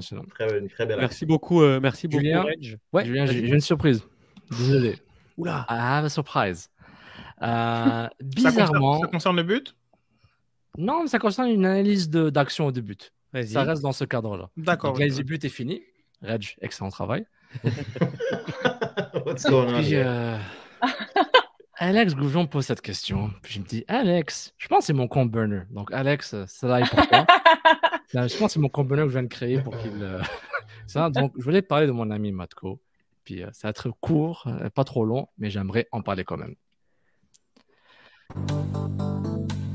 C'était une très belle action. Merci beaucoup, Julien. Ouais, Julien, j'ai une surprise. Désolé. Oula. Ah, surprise. Bizarrement. Ça concerne le but? Non, mais ça concerne une analyse d'action au début. Ça reste dans ce cadre-là. D'accord. L'analyse du but est finie. Regge, excellent travail. What's going on? Alex Goujon pose cette question. Puis je me dis, Alex, je pense que c'est mon compte burner. Donc, Alex, ça va être pour toi. Là, je pense que c'est mon compte burner que je viens de créer pour qu'il. Donc, je voulais te parler de mon ami Matko. Puis, ça va être court, pas trop long, mais j'aimerais en parler quand même.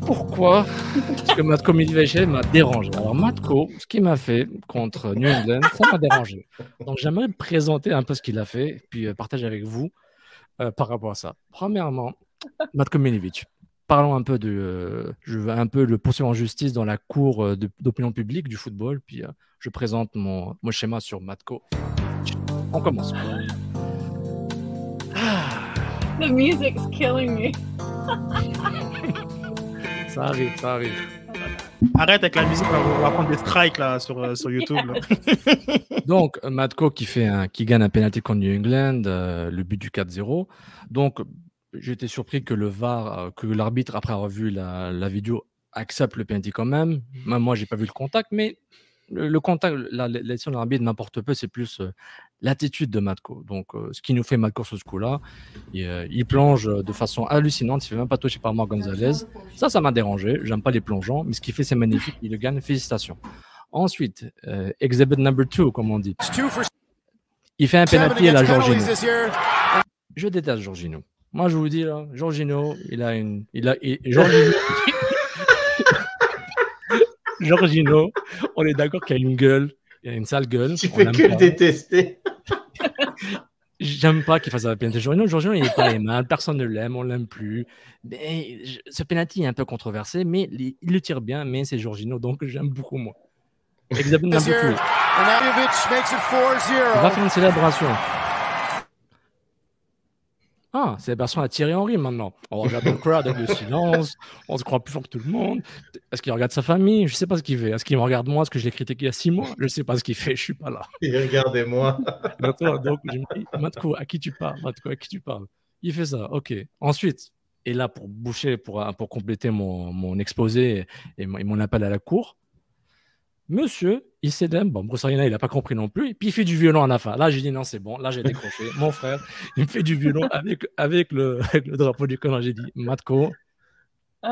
Pourquoi est-ce que Matko Miljevic m'a dérangé? Alors, Matko, ce qu'il m'a fait contre New England, ça m'a dérangé. Donc, j'aimerais présenter un peu ce qu'il a fait, puis partager avec vous. Par rapport à ça. Premièrement, Matko Minevich. Parlons un peu de... je vais un peu le poursuivre en justice dans la cour d'opinion publique du football. Puis je présente mon schéma sur Matko. On commence. The music's killing me. Ça arrive, ça arrive. Arrête avec la musique, on va prendre des strikes là, sur YouTube. Là. Donc, Matko qui gagne un penalty contre New England, le but du 4-0. Donc, j'étais surpris que le VAR, que l'arbitre, après avoir vu la vidéo, accepte le penalty quand même. Même moi, je n'ai pas vu le contact, mais le contact, l'action de l'arbitre n'importe peu, c'est plus l'attitude de Matko. Donc, ce qui nous fait Matko sur ce coup-là, il plonge de façon hallucinante, il ne fait même pas toucher par moi González. Ça m'a dérangé, j'aime pas les plongeants, mais ce qu'il fait, c'est magnifique, il le gagne, félicitations. Ensuite, exhibit number 2, comme on dit. Il fait un penalty à la Jorginho. Je déteste Jorginho. Moi, je vous dis, là, Jorginho, Jorginho, on est d'accord qu'il a une gueule, il a une sale gueule. Tu fais que le détester. J'aime pas qu'il fasse la pénalité. Jorginho, il est pas aimable, personne ne l'aime, on l'aime plus. Mais ce pénalité est un peu controversé, mais il le tire bien, mais c'est Jorginho, donc j'aime beaucoup moins. Exactement. On va faire une célébration. Ah, c'est la personne à Thierry Henry maintenant. On regarde le crowd avec le silence, on se croit plus fort que tout le monde. Est-ce qu'il regarde sa famille? Je sais pas ce qu'il fait. Est-ce qu'il me regarde moi? Est-ce que je l'ai critiqué il y a 6 mois? Je sais pas ce qu'il fait, je suis pas là. Regardez-moi. Donc, je me dis, Matko, à qui tu parles? Matko, à qui tu parles? Il fait ça, ok. Ensuite, et là, pour boucher, pour compléter mon exposé et mon appel à la cour, monsieur, il s'édème. Bon, Broussarina, il n'a pas compris non plus. Et puis, il fait du violon à la fin. Là, j'ai dit non, c'est bon. Là, j'ai décroché. Mon frère, il me fait du violon avec le drapeau du Canada. J'ai dit, Matko,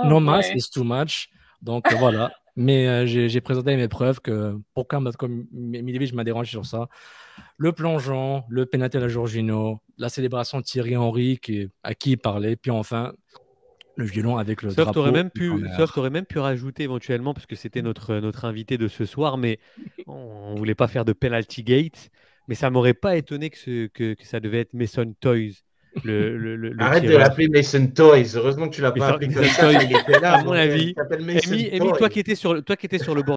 no mas, it's too much. Donc, voilà. Mais j'ai présenté mes preuves que pourquoi Matko Miljevic m'a dérangé sur ça. Le plongeon, le pénalty à la Jorginho, la célébration de Thierry Henry à qui il parlait. Puis enfin... le violon avec le drapeau. Sauf t'aurais même pu rajouter éventuellement, parce que c'était notre invité de ce soir, mais on ne voulait pas faire de penalty gate, mais ça ne m'aurait pas étonné que ça devait être Mason Toys. Arrête de l'appeler Mason Toys, heureusement que tu ne l'as pas appelé comme ça. À mon avis, Amy, toi qui étais sur le bord